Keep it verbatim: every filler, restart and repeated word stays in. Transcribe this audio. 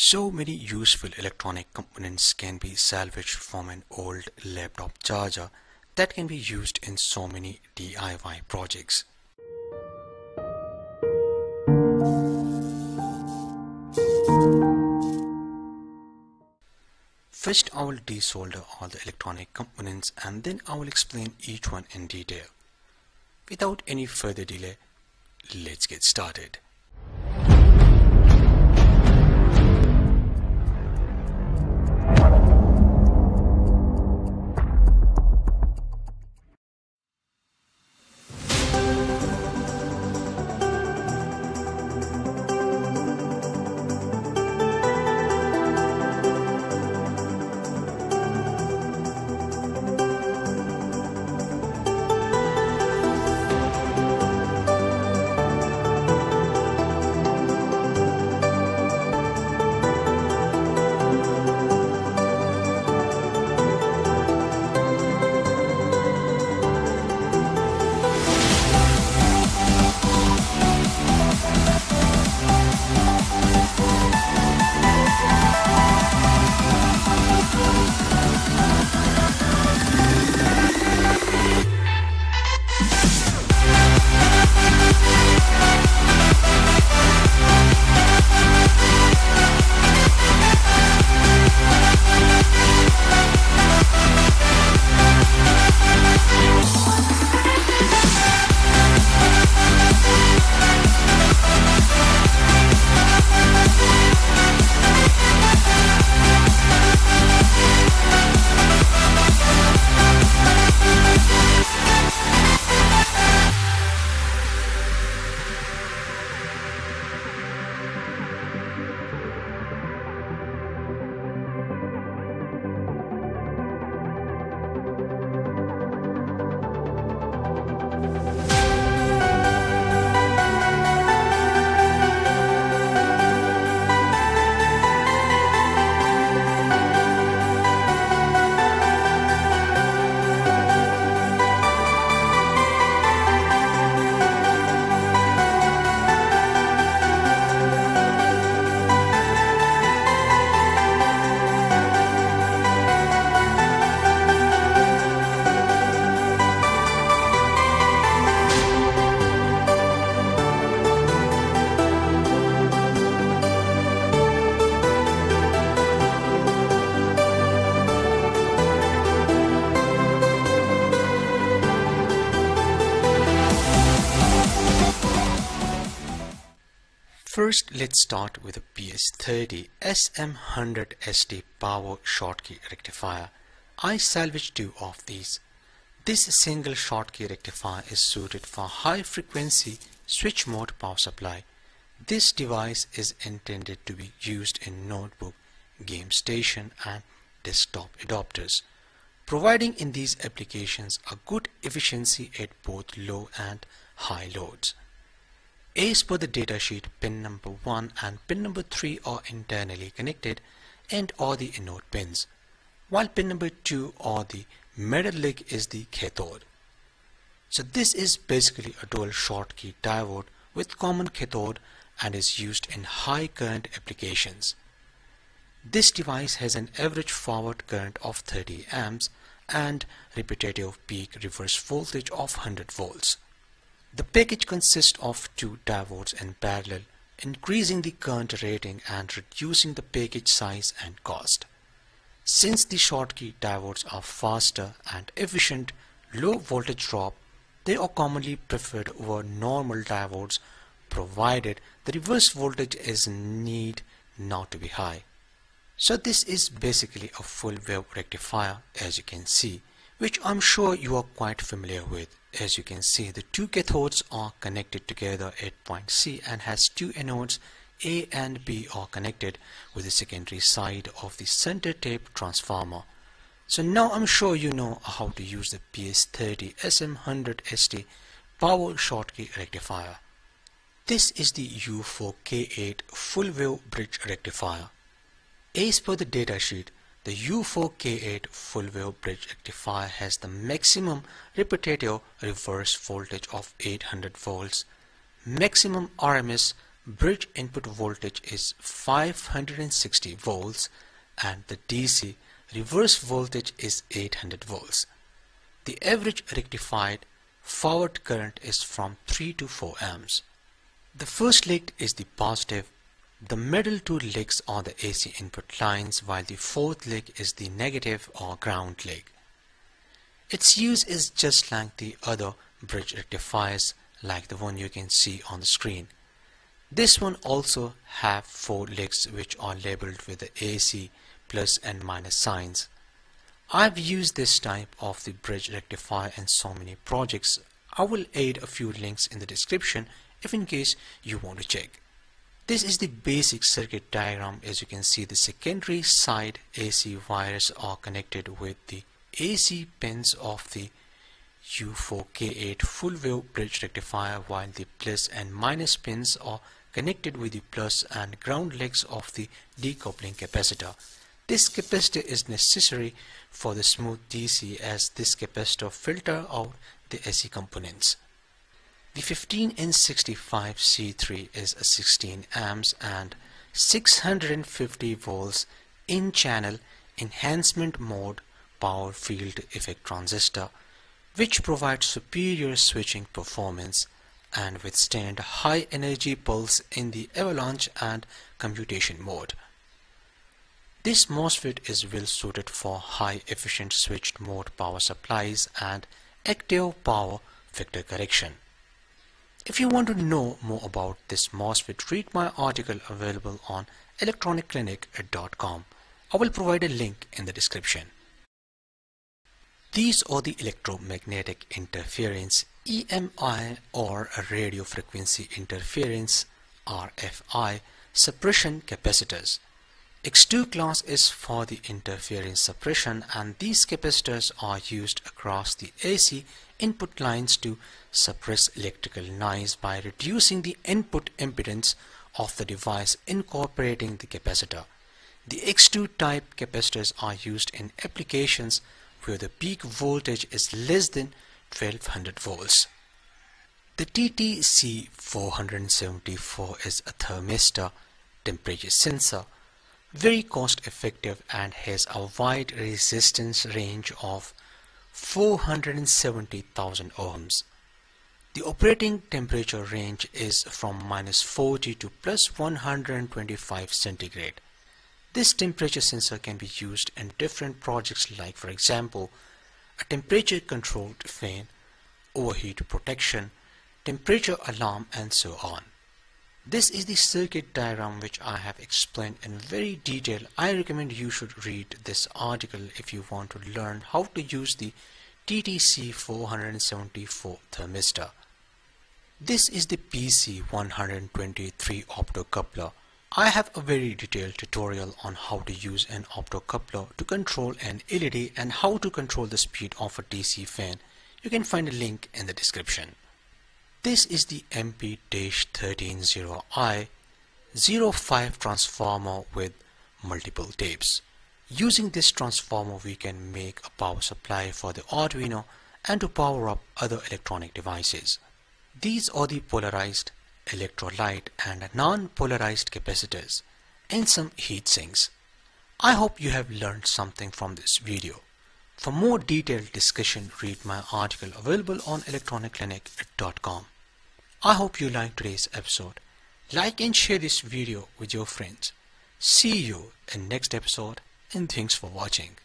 So many useful electronic components can be salvaged from an old laptop charger that can be used in so many D I Y projects. First, I will desolder all the electronic components and then I will explain each one in detail. Without any further delay, let's get started. First, let's start with a P S thirty S M one hundred S T power Schottky rectifier. I salvaged two of these. This single Schottky rectifier is suited for high frequency switch mode power supply. This device is intended to be used in notebook, game station and desktop adapters, providing in these applications a good efficiency at both low and high loads. As per the datasheet, pin number one and pin number three are internally connected and are the anode pins, while pin number two or the middle leg is the cathode. So this is basically a dual Schottky diode with common cathode and is used in high current applications. This device has an average forward current of thirty amps and repetitive peak reverse voltage of one hundred volts. The package consists of two diodes in parallel, increasing the current rating and reducing the package size and cost. Since the Schottky diodes are faster and efficient, low voltage drop, they are commonly preferred over normal diodes, provided the reverse voltage is need not to be high. So this is basically a full wave rectifier, as you can see, which I'm sure you are quite familiar with. As you can see, the two cathodes are connected together at point C and has two anodes A and B are connected with the secondary side of the center tape transformer. So now I'm sure you know how to use the P S thirty S M one hundred S T power Schottky rectifier. This is the U four K eight full wave bridge rectifier. As per the datasheet, the U four K eight full wave bridge rectifier has the maximum repetitive reverse voltage of eight hundred volts, maximum R M S Bridge input voltage is five hundred sixty volts and the D C reverse voltage is eight hundred volts. The average rectified forward current is from three to four amps. The first leg is the positive, the middle two legs are the A C input lines, while the fourth leg is the negative or ground leg. Its use is just like the other bridge rectifiers, like the one you can see on the screen. This one also have four legs which are labeled with the A C plus and minus signs. I've used this type of the bridge rectifier in so many projects. I will add a few links in the description if in case you want to check. This is the basic circuit diagram. As you can see, the secondary side A C wires are connected with the A C pins of the U four K eight full wave bridge rectifier, while the plus and minus pins are connected with the plus and ground legs of the decoupling capacitor. This capacitor is necessary for the smooth D C, as this capacitor filters out the A C components. The fifteen N sixty-five C three is a sixteen amps and six hundred fifty volts in channel enhancement mode power field effect transistor, which provides superior switching performance and withstand high energy pulse in the avalanche and commutation mode. This MOSFET is well suited for high efficient switched mode power supplies and active power vector correction. If you want to know more about this MOSFET, read my article available on electronic clinic dot com. I will provide a link in the description. These are the electromagnetic interference, E M I, or radio frequency interference, R F I, suppression capacitors. X two class is for the interference suppression, and these capacitors are used across the A C input lines to suppress electrical noise by reducing the input impedance of the device incorporating the capacitor. The X two type capacitors are used in applications where the peak voltage is less than twelve hundred volts. The T T C four seventy-four is a thermistor temperature sensor, very cost effective, and has a wide resistance range of four hundred seventy thousand ohms. The operating temperature range is from minus forty to plus one hundred twenty-five centigrade. This temperature sensor can be used in different projects, like for example a temperature controlled fan, overheat protection, temperature alarm, and so on. This is the circuit diagram which I have explained in very detail. I recommend you should read this article if you want to learn how to use the T T C four seventy-four thermistor. This is the P C one twenty-three optocoupler. I have a very detailed tutorial on how to use an optocoupler to control an L E D and how to control the speed of a D C fan. You can find a link in the description. This is the M P one three zero I zero five transformer with multiple tapes. Using this transformer, we can make a power supply for the Arduino and to power up other electronic devices. These are the polarized, electrolyte, and non-polarized capacitors, and some heat sinks. I hope you have learned something from this video. For more detailed discussion, read my article available on electronic clinic dot com. I hope you liked today's episode. Like and share this video with your friends. See you in next episode, and thanks for watching.